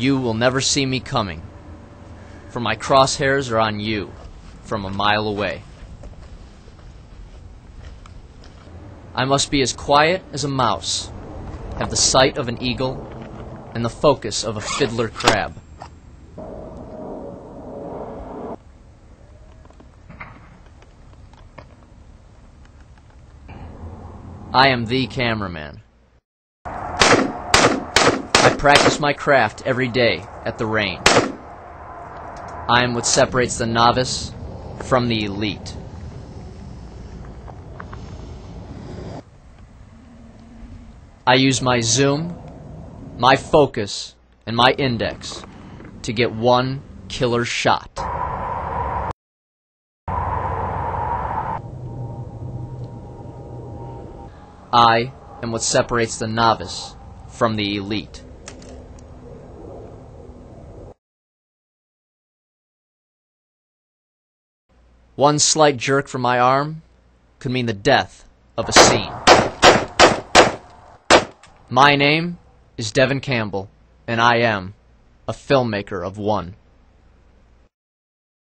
You will never see me coming, for my crosshairs are on you from a mile away. I must be as quiet as a mouse, have the sight of an eagle, and the focus of a fiddler crab. I am the cameraman. I practice my craft every day at the range. I am what separates the novice from the elite. I use my zoom, my focus, and my index to get one killer shot. I am what separates the novice from the elite. One slight jerk from my arm could mean the death of a scene. My name is Devin Campbell, and I am a filmmaker of one.